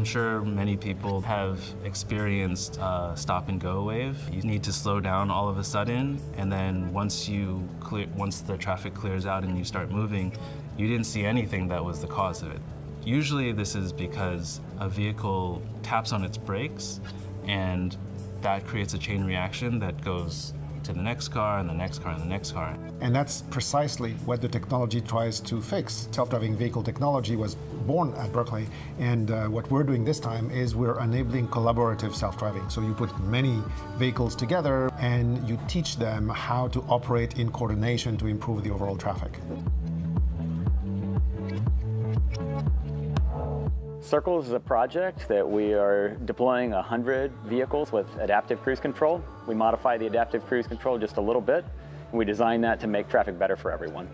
I'm sure many people have experienced stop-and-go wave. You need to slow down all of a sudden, and then once the traffic clears out and you start moving, you didn't see anything that was the cause of it. Usually this is because a vehicle taps on its brakes, and that creates a chain reaction that goes to the next car, and the next car, and the next car. And that's precisely what the technology tries to fix. Self-driving vehicle technology was born at Berkeley, and what we're doing this time is we're enabling collaborative self-driving. So you put many vehicles together, and you teach them how to operate in coordination to improve the overall traffic. CIRCLES is a project that we are deploying 100 vehicles with adaptive cruise control. We modify the adaptive cruise control just a little bit, and we design that to make traffic better for everyone.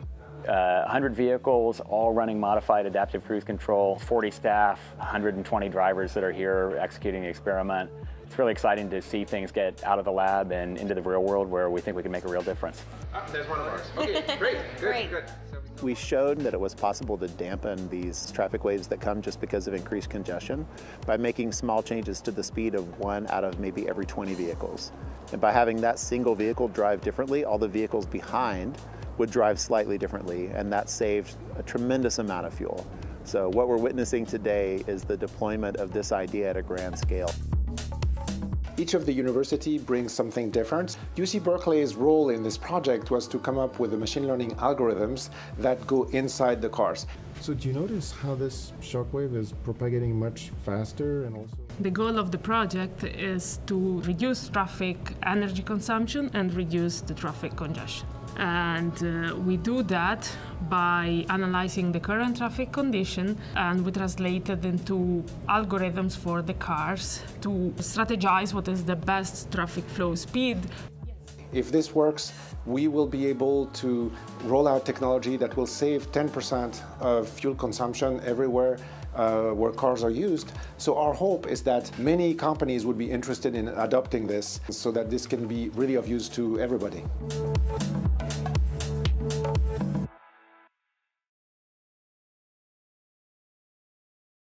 100 vehicles, all running modified adaptive cruise control, 40 staff, 120 drivers that are here executing the experiment. It's really exciting to see things get out of the lab and into the real world where we think we can make a real difference. Oh, there's one of ours. Okay, great, good, good. We showed that it was possible to dampen these traffic waves that come just because of increased congestion by making small changes to the speed of one out of maybe every 20 vehicles. And by having that single vehicle drive differently, all the vehicles behind would drive slightly differently, and that saved a tremendous amount of fuel. So what we're witnessing today is the deployment of this idea at a grand scale. Each of the university brings something different. UC Berkeley's role in this project was to come up with the machine learning algorithms that go inside the cars. So do you notice how this shockwave is propagating much faster? And also, the goal of the project is to reduce traffic energy consumption and reduce the traffic congestion. And we do that by analyzing the current traffic condition, and we translate it into algorithms for the cars to strategize what is the best traffic flow speed. If this works, we will be able to roll out technology that will save 10% of fuel consumption everywhere where cars are used. So our hope is that many companies would be interested in adopting this so that this can be really of use to everybody.